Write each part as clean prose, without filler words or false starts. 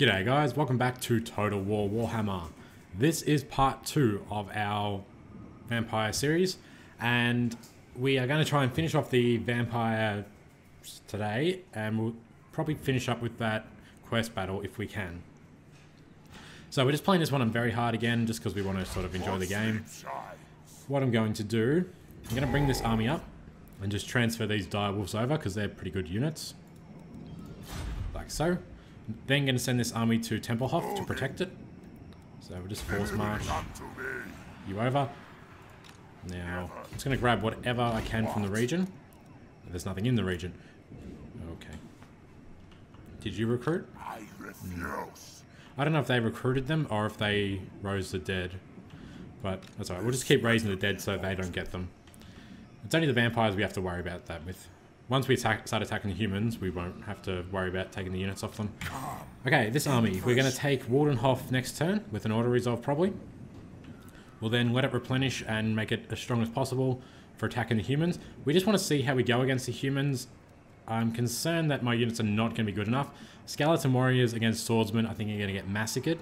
G'day guys, welcome back to Total War Warhammer. This is part 2 of our vampire series, and we are going to try and finish off the vampire today, and we'll probably finish up with that quest battle if we can. So we're just playing this one on very hard again, just because we want to sort of enjoy the game. What I'm going to do, I'm going to bring this army up and just transfer these direwolves over because they're pretty good units. Like so. Then going to send this army to Tempelhof to protect it. So we'll just force march you over. Now, I'm just going to grab whatever I can from the region. There's nothing in the region. Okay. Did you recruit? I refuse. I don't know if they recruited them or if they rose the dead. But that's alright. We'll just keep raising the dead so they don't get them. It's only the vampires we have to worry about that with. Once we start attacking the humans, we won't have to worry about taking the units off them. Okay, this army. We're going to take Waldenhof next turn with an auto-resolve probably. We'll then let it replenish and make it as strong as possible for attacking the humans. We just want to see how we go against the humans. I'm concerned that my units are not going to be good enough. Skeleton warriors against swordsmen, I think you're going to get massacred.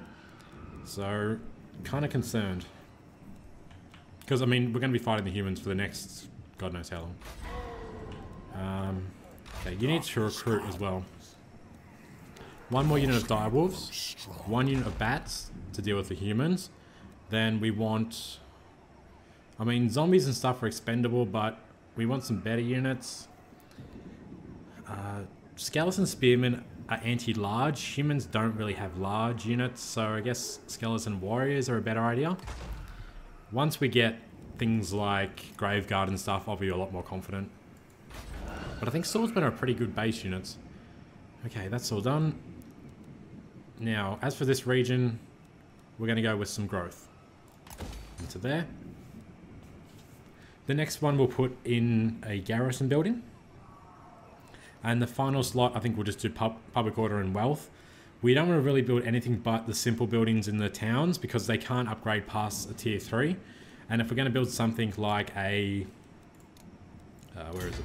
So, kind of concerned. Because, I mean, we're going to be fighting the humans for the next God knows how long. Okay, you need to recruit as well. One more unit of direwolves, one unit of bats to deal with the humans. Then we want, I mean, zombies and stuff are expendable, but we want some better units. Skeleton spearmen are anti-large. Humans don't really have large units, so I guess skeleton warriors are a better idea. Once we get things like Graveguard and stuff, I'll be a lot more confident. But I think swordsmen are pretty good base units. Okay, that's all done. Now, as for this region, we're going to go with some growth. Into there. The next one we'll put in a garrison building. And the final slot, I think we'll just do public order and wealth. We don't want to really build anything but the simple buildings in the towns because they can't upgrade past a tier 3. And if we're going to build something like a... where is it?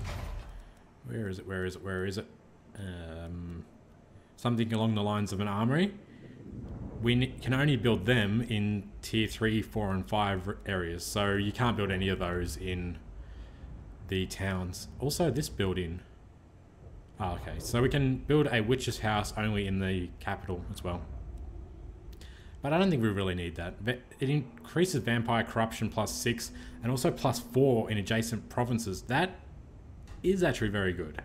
Where is it? Where is it? Where is it? Something along the lines of an armory. We can only build them in tier 3, 4 and 5 areas. So you can't build any of those in the towns. Also this building. Oh, okay, so we can build a witch's house only in the capital as well. But I don't think we really need that. It increases vampire corruption plus 6 and also plus 4 in adjacent provinces. That is actually very good.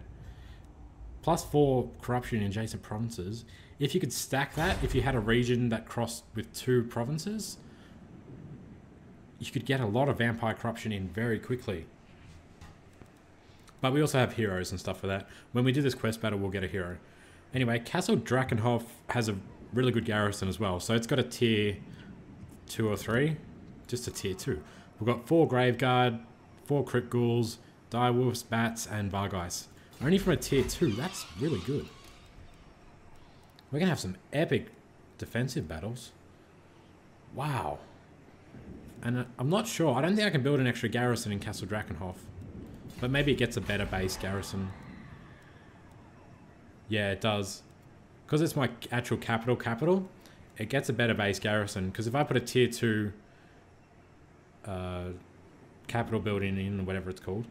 Plus 4 corruption in adjacent provinces. If you could stack that, if you had a region that crossed with 2 provinces, you could get a lot of vampire corruption in very quickly. But we also have heroes and stuff for that. When we do this quest battle, we'll get a hero. Anyway, Castle Drakenhof has a really good garrison as well. So it's got a tier 2 or 3. Just a tier 2. We've got 4 Graveguard, 4 Crypt Ghouls, direwolves, bats, and Vargheist. Only from a tier 2. That's really good. We're going to have some epic defensive battles. Wow. And I'm not sure. I don't think I can build an extra garrison in Castle Drakenhof. But maybe it gets a better base garrison. Yeah, it does. Because it's my actual capital, it gets a better base garrison. Because if I put a tier 2 capital building in, whatever it's called,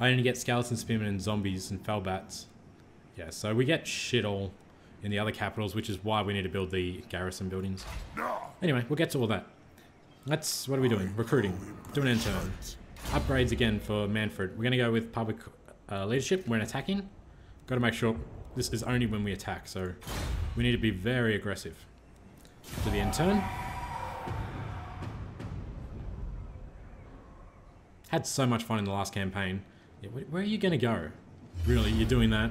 I only get skeleton spearmen and zombies and fell bats. Yeah, so we get shit all in the other capitals, which is why we need to build the garrison buildings. Anyway, we'll get to all that. That's, what are we doing? Recruiting. Doing an intern. Upgrades again for Manfred. We're going to go with public leadership. We're in attacking. Got to make sure this is only when we attack, so we need to be very aggressive. To the intern. Had so much fun in the last campaign. Yeah, where are you going to go? Really, you're doing that?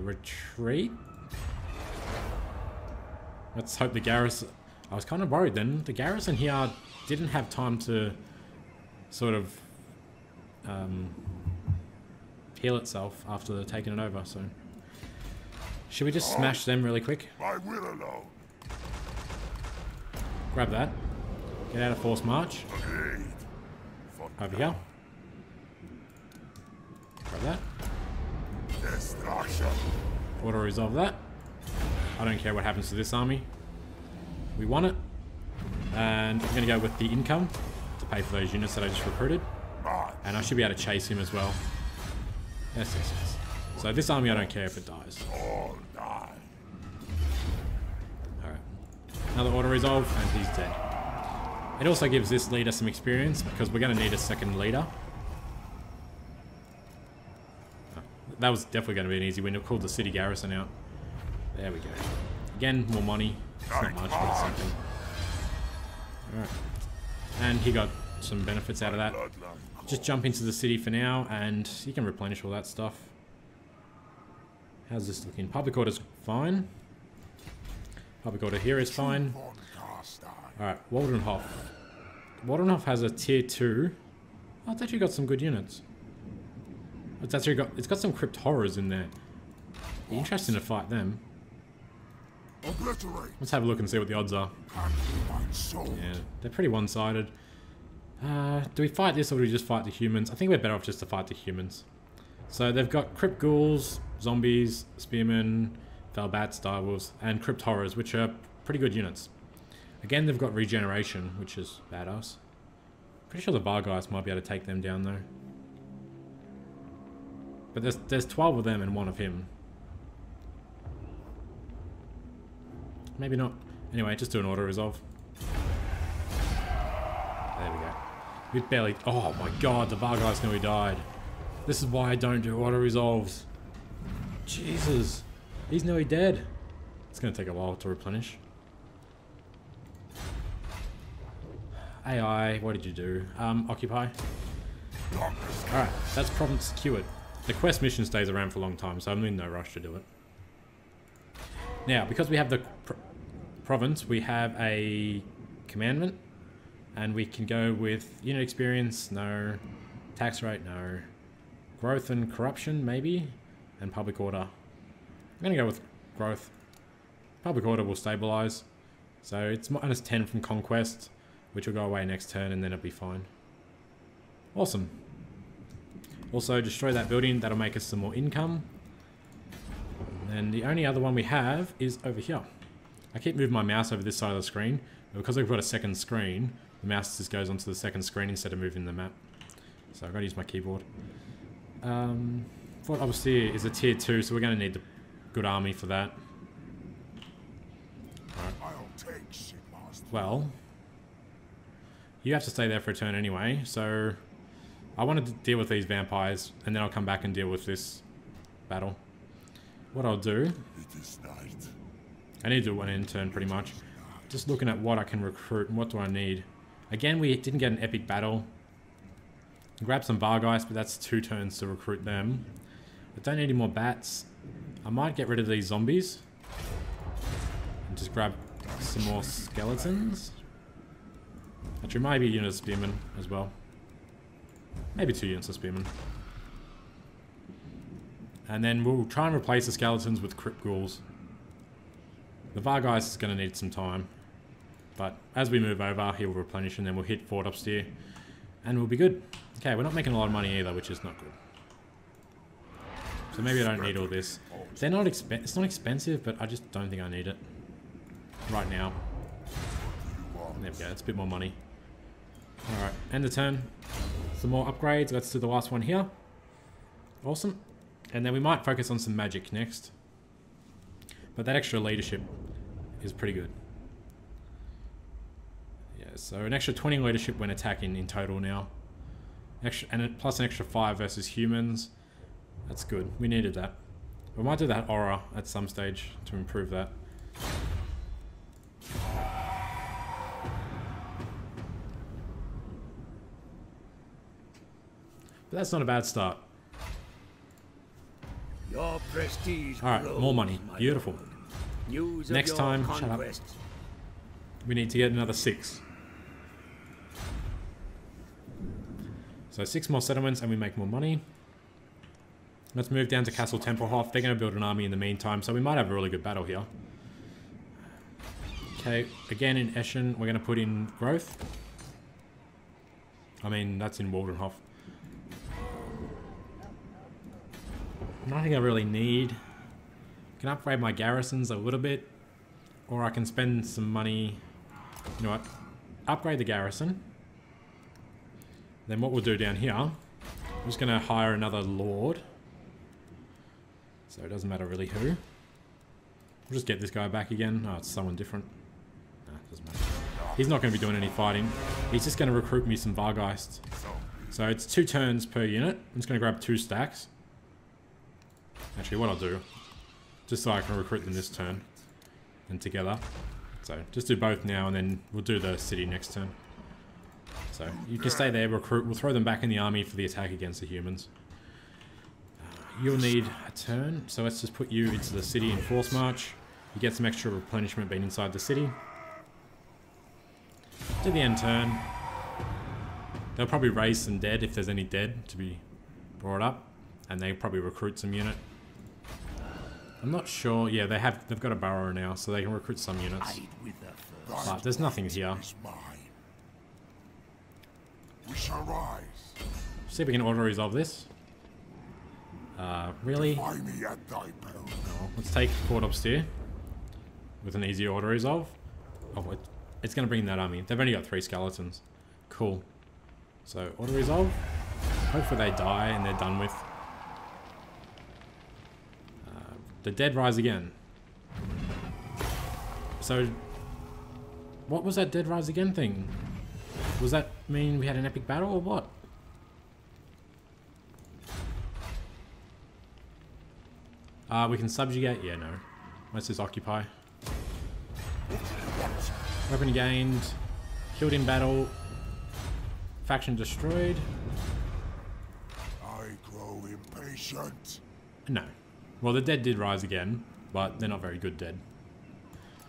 Retreat? Let's hope the garrison... I was kind of worried then. The garrison here didn't have time to sort of heal itself after taking it over, so... Should we just smash them really quick? I will alone. Grab that. Get out of forced march. Over here. Grab that. Auto-resolve that. I don't care what happens to this army. We want it. And I'm going to go with the income to pay for those units that I just recruited. And I should be able to chase him as well. Yes, yes, yes. So this army, I don't care if it dies. Alright. Another auto-resolve, and he's dead. It also gives this leader some experience, because we're going to need a second leader. Oh, that was definitely going to be an easy win. It called the city garrison out. There we go. Again, more money. It's not much, but it's something. Alright. And he got some benefits out of that. Just jump into the city for now, and you can replenish all that stuff. How's this looking? Public order's fine. Public order here is fine. Alright, Waldenhof. Waldenhof has a tier 2. Oh, it's actually got some good units. It's got some Crypt Horrors in there. Be interesting to fight them. Let's have a look and see what the odds are. Yeah, they're pretty one-sided. Do we fight this or do we just fight the humans? I think we're better off just to fight the humans. So they've got Crypt Ghouls, Zombies, Spearmen, Felbats, Direwolves, and Crypt Horrors, which are pretty good units. Again, they've got regeneration, which is badass. Pretty sure the Vargheist might be able to take them down though. But there's 12 of them and 1 of him. Maybe not. Anyway, just do an auto-resolve. There we go. We barely... Oh my god, the Vargheist nearly died. This is why I don't do auto-resolves. Jesus. He's nearly dead. It's going to take a while to replenish. AI, what did you do? Occupy. Alright, that's problem secured. The quest mission stays around for a long time, so I'm in no rush to do it. Now, because we have the province, we have a commandment, and we can go with unit experience, no. Tax rate, no. Growth and corruption, maybe. And public order. I'm going to go with growth. Public order will stabilize. So it's minus 10 from conquest, which will go away next turn, and then it'll be fine. Awesome. Also, destroy that building. That'll make us some more income. And the only other one we have is over here. I keep moving my mouse over this side of the screen, but because I've got a second screen, the mouse just goes onto the second screen instead of moving the map. So I've got to use my keyboard. Fort Obstir is a tier 2, so we're going to need a good army for that. Right. Well, you have to stay there for a turn anyway, so I wanted to deal with these vampires, and then I'll come back and deal with this battle. What I'll do, it is night. I need to do one in turn pretty much. Just looking at what I can recruit and what do I need. Again, we didn't get an epic battle. Grab some Vargheist, but that's 2 turns to recruit them. I don't need any more bats. I might get rid of these zombies. And just grab some more skeletons. Actually, maybe a unit of spearmen as well. Maybe 2 units of spearmen. And then we'll try and replace the skeletons with Crypt Ghouls. The Vargeist is going to need some time. But as we move over, he'll replenish and then we'll hit Fort Obstir. And we'll be good. Okay, we're not making a lot of money either, which is not good. So maybe I don't need all this. They're not it's not expensive, but I just don't think I need it. Right now. There we go, that's a bit more money. Alright, end the turn. Some more upgrades. Let's do the last one here. Awesome. And then we might focus on some magic next. But that extra leadership is pretty good. Yeah, so an extra 20 leadership when attacking in total now. And plus an extra 5 versus humans. That's good. We needed that. We might do that aura at some stage to improve that. But that's not a bad start. Your prestige. All right, more money. Beautiful. Next time, shut up. We need to get another 6. So 6 more settlements and we make more money. Let's move down to Castle Tempelhof. They're going to build an army in the meantime, so we might have a really good battle here. Okay, again in Estrin, we're going to put in growth. I mean, that's in Waldenhof. Nothing I really need. can upgrade my garrisons a little bit, or I can spend some money. You know what? Upgrade the garrison. Then what we'll do down here, I'm just going to hire another lord. So it doesn't matter really who. We'll just get this guy back again. Oh, it's someone different. Nah, doesn't matter. He's not going to be doing any fighting. He's just going to recruit me some Vargheist. So it's 2 turns per unit. I'm just going to grab 2 stacks. Actually, what I'll do, just so I can recruit them this turn and together. So just do both now, and then we'll do the city next turn. So you can stay there, recruit. We'll throw them back in the army for the attack against the humans. You'll need a turn, so let's just put you into the city in force march. You get some extra replenishment being inside the city. Do the end turn. They'll probably raise some dead if there's any dead to be brought up, and they probably recruit some unit. I'm not sure. Yeah, they've got a burrow now, so they can recruit some units. But there's nothing here. We shall rise. See if we can auto resolve this. Really? Oh, let's take Port Obscure with an easy auto resolve. Oh, it's going to bring that army. They've only got 3 skeletons. Cool. So auto resolve. Hopefully they die and they're done with. The dead rise again. So, what was that dead rise again thing? Was that mean we had an epic battle or what? We can subjugate. Yeah, no. Let's just occupy. Weapon gained. Killed in battle. Faction destroyed. I grow impatient. No. Well, the dead did rise again, but they're not very good dead.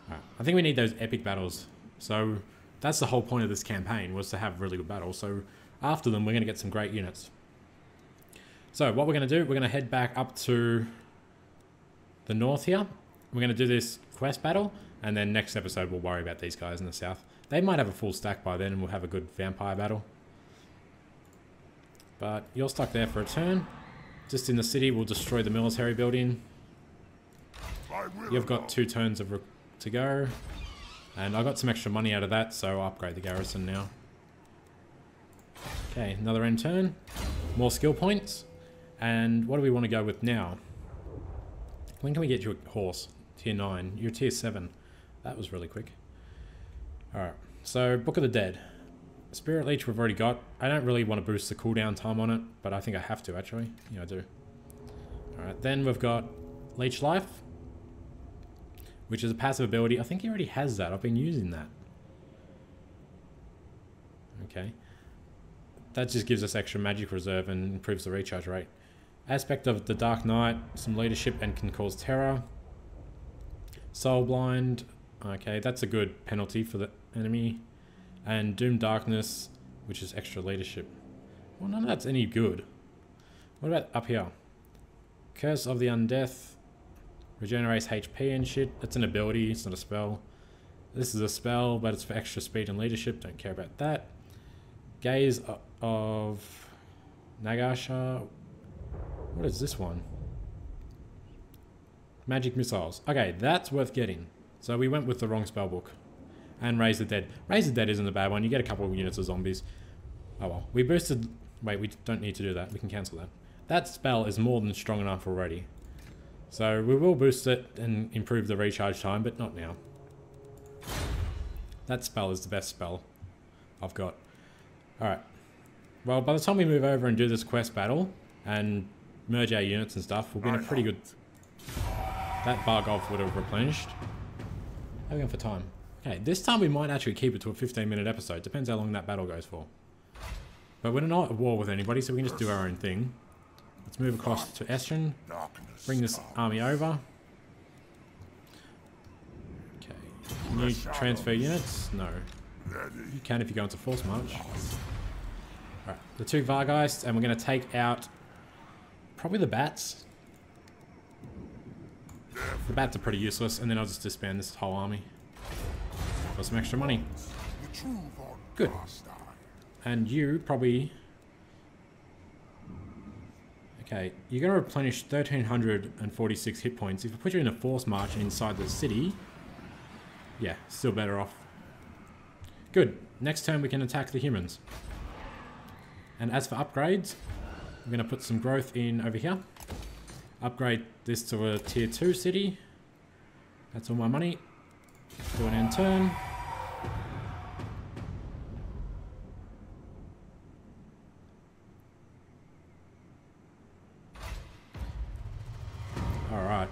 All right. I think we need those epic battles. So that's the whole point of this campaign, was to have really good battles. So after them, we're going to get some great units. So what we're going to do, we're going to head back up to the north here. We're going to do this quest battle, and then next episode we'll worry about these guys in the south. They might have a full stack by then, and we'll have a good vampire battle. But you're stuck there for a turn. Just in the city, we'll destroy the military building. You've got 2 turns of to go. And I got some extra money out of that, so I'll upgrade the garrison now. Okay, another end turn. More skill points. And what do we want to go with now? When can we get you a horse? Tier 9. You're tier 7. That was really quick. Alright, so Book of the Dead. Spirit Leech we've already got. I don't really want to boost the cooldown time on it, but I think I have to actually. Yeah, I do. Alright, then we've got Leech Life, which is a passive ability. I think he already has that. I've been using that. Okay. That just gives us extra magic reserve and improves the recharge rate. Aspect of the Dark Knight, some leadership and can cause terror. Soul Blind. Okay, that's a good penalty for the enemy. And Doom Darkness, which is extra leadership. Well, none of that's any good. What about up here? Curse of the Undeath. Regenerates HP and shit. That's an ability, it's not a spell. This is a spell, but it's for extra speed and leadership. Don't care about that. Gaze of Nagasha. What is this one? Magic missiles. Okay, that's worth getting. So we went with the wrong spellbook. And Raise the Dead. Raise the Dead isn't a bad one. You get a couple of units of zombies. Oh well. We boosted... Wait, we don't need to do that. We can cancel that. That spell is more than strong enough already. So we will boost it and improve the recharge time, but not now. That spell is the best spell I've got. Alright. Well, by the time we move over and do this quest battle and merge our units and stuff, we'll be in a pretty good... That bar golf would have replenished. How are we going for time? Okay, this time we might actually keep it to a 15-minute episode. Depends how long that battle goes for. But we're not at war with anybody, so we can just do our own thing. Let's move across to Estrin. Bring this army over. Okay. Can you transfer units? No. You can if you go into force march. Alright, the 2 Vargeists, and we're going to take out probably the bats. The bats are pretty useless, and then I'll just disband this whole army. For some extra money. Good. And you probably... Okay, you're going to replenish 1,346 hit points. If I put you in a force march inside the city, yeah, still better off. Good. Next turn we can attack the humans. And as for upgrades, I'm going to put some growth in over here. Upgrade this to a tier 2 city. That's all my money. Do an end turn. Alright.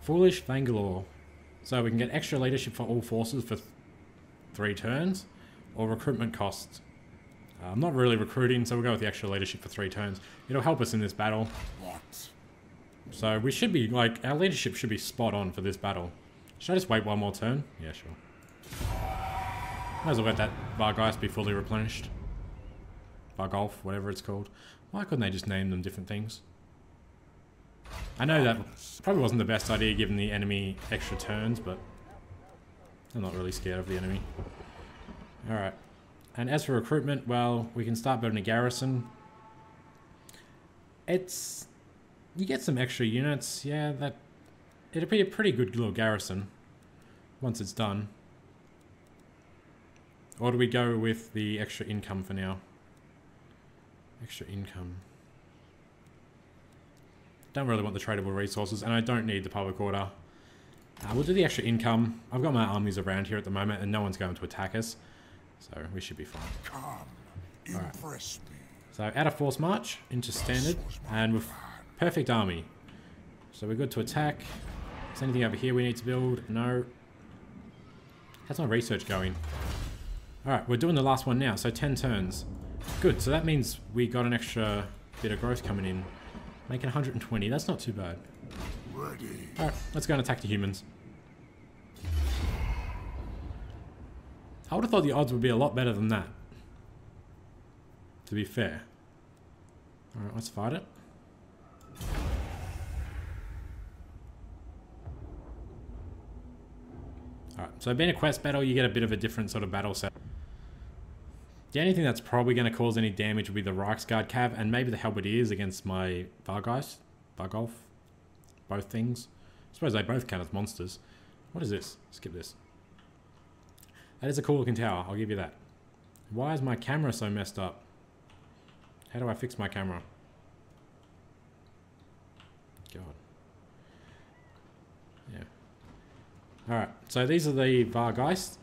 Foolish Fangalore. So we can get extra leadership for all forces for 3 turns. Or recruitment costs. I'm not really recruiting, so we'll go with the extra leadership for 3 turns. It'll help us in this battle. So we should be, like, our leadership should be spot on for this battle. Should I just wait one more turn? Yeah, sure. Might as well let that Vargheist be fully replenished. Vargolf, whatever it's called. Why couldn't they just name them different things? I know that probably wasn't the best idea given the enemy extra turns, but I'm not really scared of the enemy. Alright. And as for recruitment, well, we can start building a garrison. It's... you get some extra units, yeah, that... it'll be a pretty good little garrison once it's done. Or do we go with the extra income for now? Extra income. Don't really want the tradable resources, and I don't need the public order. We'll do the extra income. I've got my armies around here at the moment, and no one's going to attack us. So we should be fine. Come, impress me. So out of force march into standard, and with perfect army. So we're good to attack. Is there anything over here we need to build? No. How's my research going? Alright, we're doing the last one now, so 10 turns. Good, so that means we got an extra bit of growth coming in. Making 120, that's not too bad. Alright, let's go and attack the humans. I would have thought the odds would be a lot better than that. To be fair. Alright, let's fight it. Alright, so being a quest battle, you get a bit of a different sort of battle set. The only thing that's probably going to cause any damage will be the Reichsguard cav and maybe the halberdiers against my Vargeist, Vargolf, both things. I suppose they both count as monsters. What is this? Skip this. That is a cool looking tower, I'll give you that. Why is my camera so messed up? How do I fix my camera? God. Yeah. Alright, so these are the Vargeist.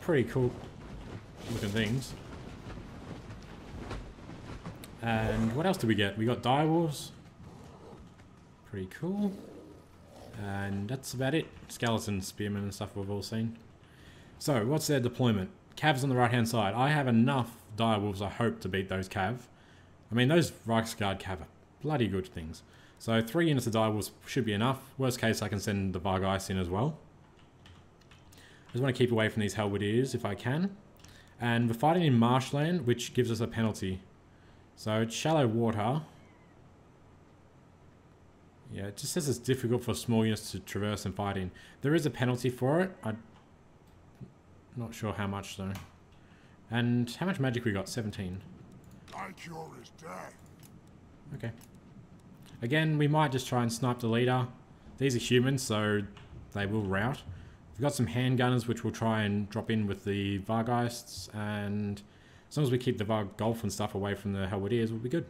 Pretty cool looking things. And what else did we get? We got direwolves. Pretty cool. And that's about it. Skeleton, spearmen and stuff we've all seen. So, what's their deployment? Cavs on the right hand side. I have enough direwolves, I hope, to beat those cav. I mean, those Reichsguard cav are bloody good things. So 3 units of direwolves should be enough. Worst case, I can send the Vargeist in as well. I just want to keep away from these halberdiers if I can. And we're fighting in marshland, which gives us a penalty. So it's shallow water. Yeah, it just says it's difficult for small units to traverse and fight in. There is a penalty for it. I'm not sure how much though. And how much magic we got? 17. My cure is dead. Okay. Again, we might just try and snipe the leader. These are humans, so they will rout. We've got some handgunners, which we'll try and drop in with the Vargeists. And as long as we keep the Vargolf and stuff away from the halberdiers, we'll be good.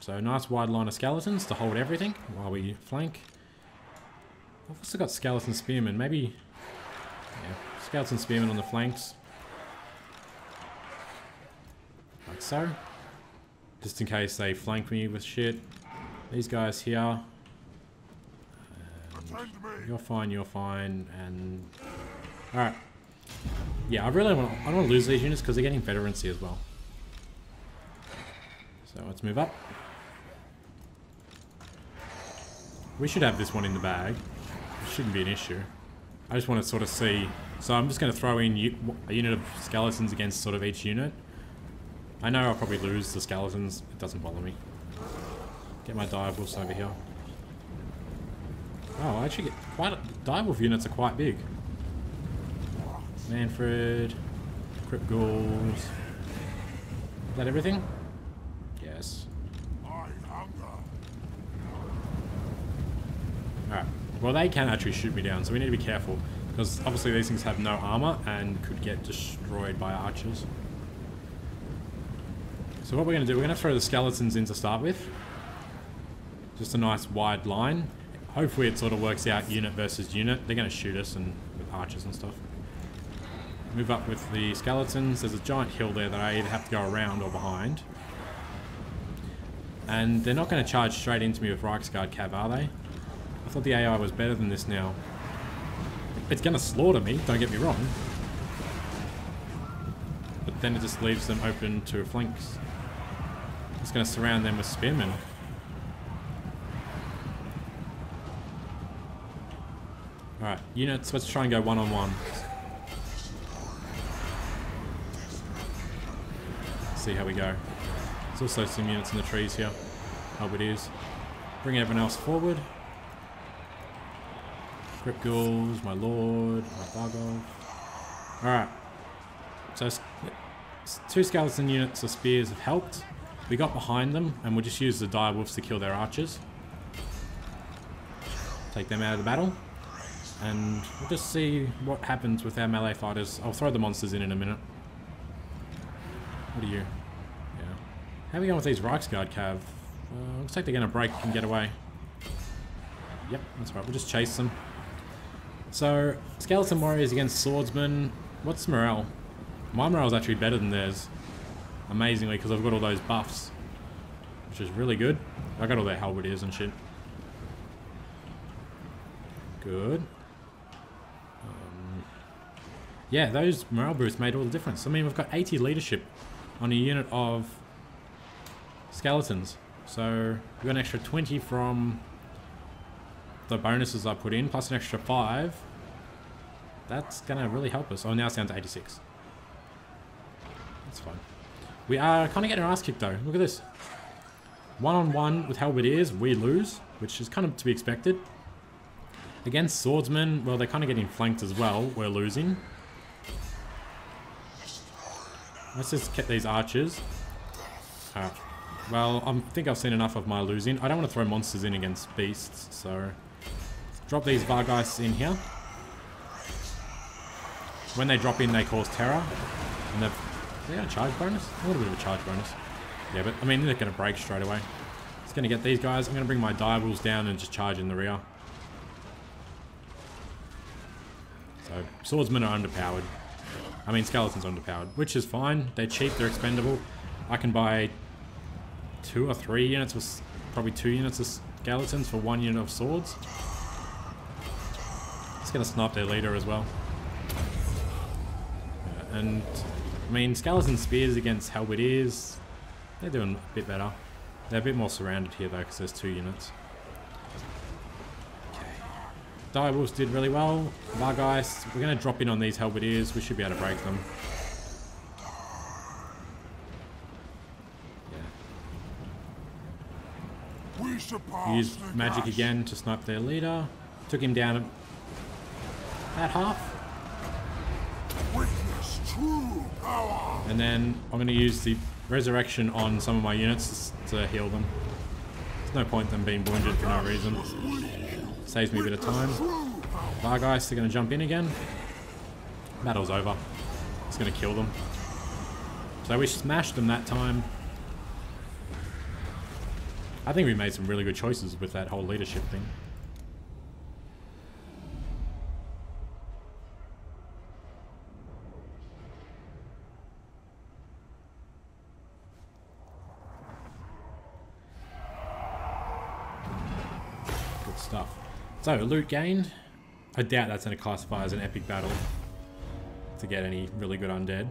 So nice wide line of skeletons to hold everything while we flank. I've also got skeleton spearmen, maybe... yeah, skeleton spearmen on the flanks. Like so. Just in case they flank me with shit. These guys here. You're fine, you're fine, and... alright. Yeah, I don't want to lose these units because they're getting veterancy as well. So let's move up. We should have this one in the bag. It shouldn't be an issue. I just want to sort of see... so I'm just going to throw in a unit of skeletons against sort of each unit. I know I'll probably lose the skeletons. It doesn't bother me. Get my direwolves over here. Oh, I actually get quite... direwolf units are quite big. Manfred. Crypt Ghouls. Is that everything? Yes. Alright. Well, they can actually shoot me down, so we need to be careful. Because obviously these things have no armor and could get destroyed by archers. So what we're going to do, we're going to throw the skeletons in to start with. Just a nice wide line. Hopefully it sort of works out unit versus unit. They're going to shoot us and with archers and stuff. Move up with the skeletons. There's a giant hill there that I either have to go around or behind. And they're not going to charge straight into me with Reichsguard cav, are they? I thought the AI was better than this now. It's going to slaughter me, don't get me wrong. But then it just leaves them open to flanks. It's going to surround them with spearmen. Alright, units, let's try and go one-on-one. See how we go. There's also some units in the trees here. Oh, it is. Bring everyone else forward. Crypt Ghouls, my lord, my Vargheist. Alright. So, two skeleton units of spears have helped. We got behind them, and we'll just use the dire wolves to kill their archers. Take them out of the battle. And we'll just see what happens with our melee fighters. I'll throw the monsters in a minute. What are you? Yeah. How are we going with these Reichsguard cav? Looks like they're going to break and get away. Yep, that's right. We'll just chase them. So, skeleton warriors against swordsmen. What's morale? My morale is actually better than theirs. Amazingly, because I've got all those buffs. Which is really good. I got all their halberdiers and shit. Good. Yeah, those morale boosts made all the difference. I mean, we've got 80 leadership on a unit of skeletons. So, we've got an extra 20 from the bonuses I put in, plus an extra 5. That's going to really help us. Oh, now it's down to 86. That's fine. We are kind of getting our ass kicked, though. Look at this. One-on-one with halberdiers, we lose, which is kind of to be expected. Against swordsmen, well, they're kind of getting flanked as well. We're losing. Let's just get these archers. Alright. Well, I think I've seen enough of my losing. I don't want to throw monsters in against beasts, so... Drop these Vargheist in here. When they drop in, they cause terror. And they've... They got a charge bonus? A little bit of a charge bonus. Yeah, but, I mean, they're going to break straight away. It's going to get these guys. I'm going to bring my dire wolves down and just charge in the rear. So, swordsmen are underpowered. I mean, skeletons are underpowered, which is fine. They're cheap, they're expendable. I can buy 2 or 3 units, with probably 2 units of skeletons for 1 unit of swords. It's going to snipe their leader as well. Yeah, and, I mean, skeleton spears against halberdiers, they're doing a bit better. They're a bit more surrounded here, though, because there's 2 units. Dire wolves did really well. Vargheist, we're going to drop in on these halberdiers. We should be able to break them. Yeah. Used magic again to snipe their leader. Took him down at half. And then I'm going to use the resurrection on some of my units to heal them. There's no point in them being wounded for no reason. Saves me a bit of time. Vargheist are going to jump in again. Battle's over. It's going to kill them. So we smashed them that time. I think we made some really good choices with that whole leadership thing. Good stuff. So, loot gained. I doubt that's going to classify as an epic battle to get any really good undead.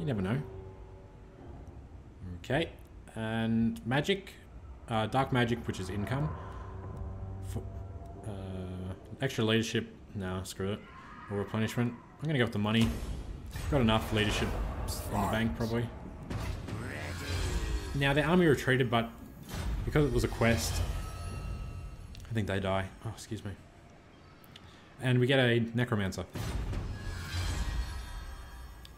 You never know. Okay. And magic. Dark magic, which is income. Extra leadership. Nah, screw it. Or replenishment. I'm going to go with the money. Got enough leadership in the bank, probably. Now, the army retreated, but because it was a quest... I think they die. Oh, excuse me. And we get a necromancer.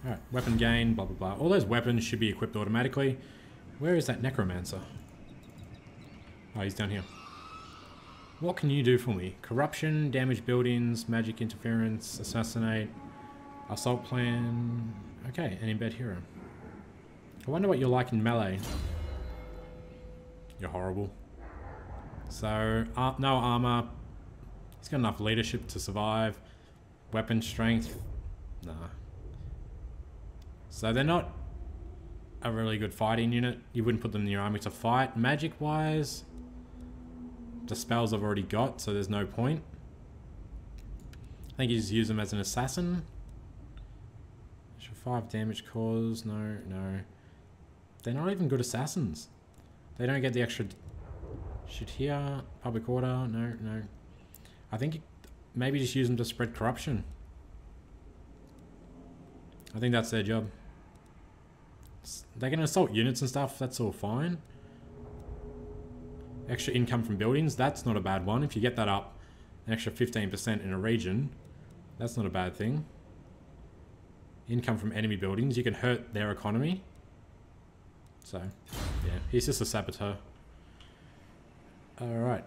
Alright, weapon gain, blah blah blah. All those weapons should be equipped automatically. Where is that necromancer? Oh, he's down here. What can you do for me? Corruption, damage buildings, magic interference, assassinate, assault plan. Okay, an embed hero. I wonder what you're like in melee. You're horrible. So, no armor. He's got enough leadership to survive. Weapon strength. Nah. So they're not a really good fighting unit. You wouldn't put them in your army to fight. Magic wise, the spells I've already got, so there's no point. I think you just use them as an assassin. 5 damage caused, no. They're not even good assassins. They don't get the extra shit here. Public order, no. I think maybe just use them to spread corruption. I think that's their job. They can assault units and stuff, that's all fine. Extra income from buildings, that's not a bad one. If you get that up, an extra 15% in a region, that's not a bad thing. Income from enemy buildings, you can hurt their economy. So, yeah, he's just a saboteur. Alright.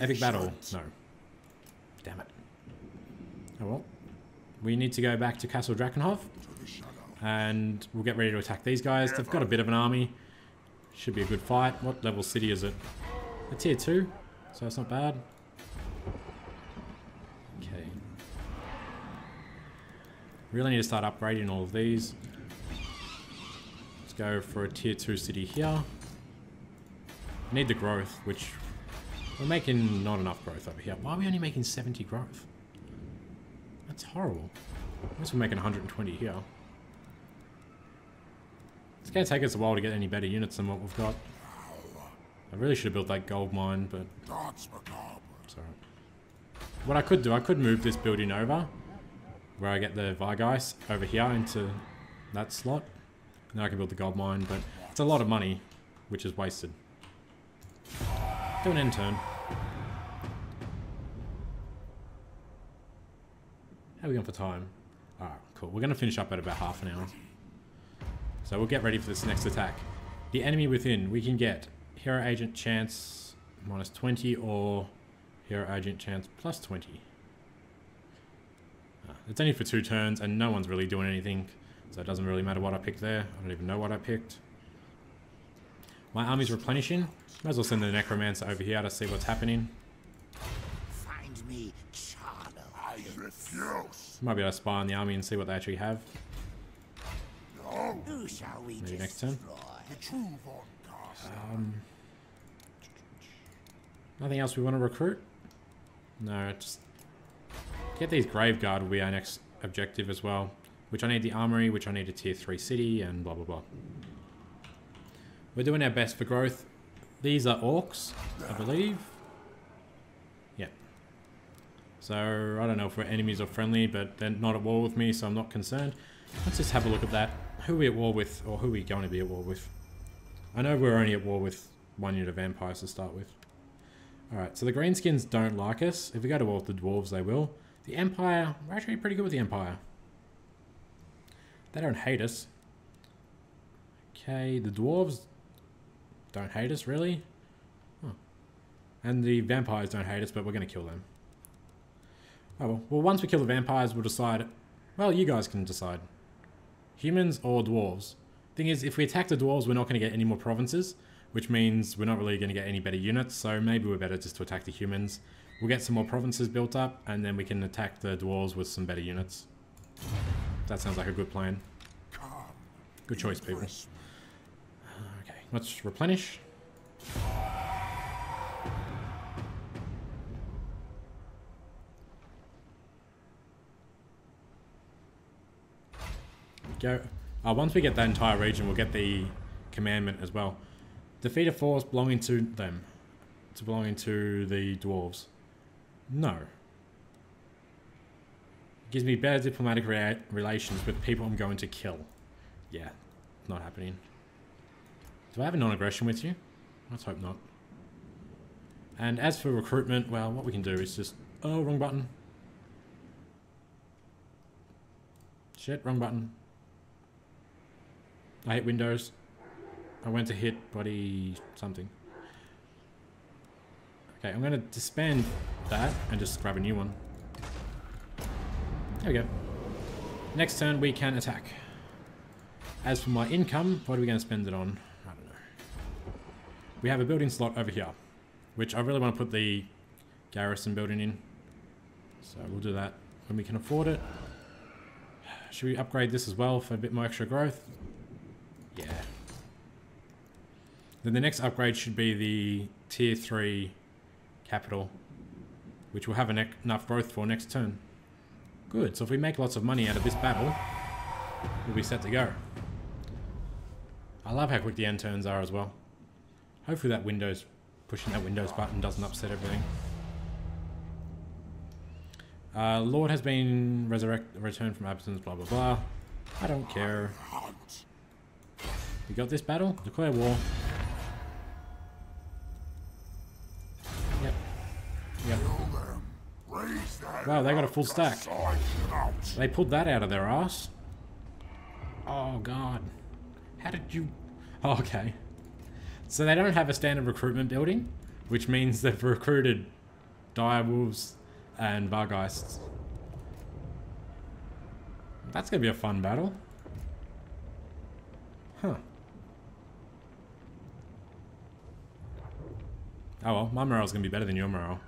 Epic battle. No. Damn it. Oh well. We need to go back to Castle Drakenhof. And we'll get ready to attack these guys. They've got a bit of an army. Should be a good fight. What level city is it? A tier 2, so it's not bad. Okay. Really need to start upgrading all of these. Let's go for a tier 2 city here. Need the growth, which we're making not enough growth over here. Why are we only making 70 growth? That's horrible. I guess we're making 120 here. It's going to take us a while to get any better units than what we've got. I really should have built that gold mine, but it's alright. What I could do, I could move this building over, where I get the Vargheist over here into that slot. Now I can build the gold mine, but it's a lot of money, which is wasted. Do an end turn. How are we going for time? Alright, cool. We're going to finish up at about half an hour. So we'll get ready for this next attack. The enemy within, we can get hero agent chance -20 or hero agent chance +20. It's only for 2 turns and no one's really doing anything, so it doesn't really matter what I picked there. I don't even know what I picked. My army's replenishing. Might as well send the necromancer over here to see what's happening. Find me, Charlo. I refuse. Might be able to spy on the army and see what they actually have. No. Who shall we maybe next turn. Nothing else we want to recruit? No, just get these Graveguard will be our next objective as well. Which I need the armory, which I need a tier 3 city, and blah blah blah. We're doing our best for growth. These are orcs, I believe. Yeah. So, I don't know if we're enemies or friendly, but they're not at war with me, so I'm not concerned. Let's just have a look at that. Who are we at war with, or who are we going to be at war with? I know we're only at war with one unit of vampires to start with. Alright, so the greenskins don't like us. If we go to war with the dwarves, they will. The Empire, we're actually pretty good with the Empire. They don't hate us. Okay, the dwarves don't hate us, really. Huh. And the vampires don't hate us, but we're going to kill them. Oh well, once we kill the vampires, we'll decide. Well, you guys can decide. Humans or dwarves. Thing is, if we attack the dwarves, we're not going to get any more provinces, which means we're not really going to get any better units, so maybe we're better just to attack the humans. We'll get some more provinces built up, and then we can attack the dwarves with some better units. That sounds like a good plan. Good choice, people. Okay, let's replenish. Go. Once we get that entire region, we'll get the commandment as well. Defeat a force belonging to them. It's belonging to the dwarves. No. It gives me better diplomatic relations with people I'm going to kill. Yeah, not happening. Do I have a non-aggression with you? Let's hope not. And as for recruitment, well, what we can do is just... Oh, wrong button. Shit, wrong button. I hit Windows. I went to hit bloody something. Okay, I'm gonna disband that and just grab a new one. There we go. Next turn we can attack. As for my income, what are we gonna spend it on? I don't know. We have a building slot over here, which I really want to put the garrison building in. So we'll do that when we can afford it. Should we upgrade this as well for a bit more extra growth? Yeah. Then the next upgrade should be the tier 3 capital, which we'll have enough growth for next turn. Good, so if we make lots of money out of this battle, we'll be set to go. I love how quick the end turns are as well. Hopefully that Windows, pushing that Windows button doesn't upset everything. Lord has been returned from absence, blah blah blah. I don't care. We got this battle? Declare war. Yep. Yep. Wow, they got a full stack. They pulled that out of their ass. Oh god. How did you... Oh, okay. So they don't have a standard recruitment building, which means they've recruited dire wolves and Vargheists. That's gonna be a fun battle. Huh. Oh well, my morale's gonna be better than your morale.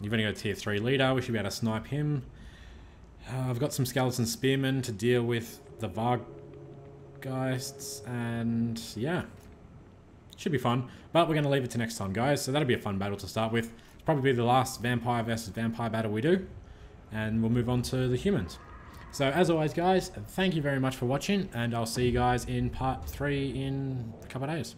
You've only got a tier 3 leader, we should be able to snipe him. I've got some skeleton spearmen to deal with the Vargheists, and yeah. Should be fun, but we're gonna leave it to next time, guys, so that'll be a fun battle to start with. Probably the last vampire versus vampire battle we do, and we'll move on to the humans. So as always, guys, thank you very much for watching, and I'll see you guys in part 3 in a couple of days.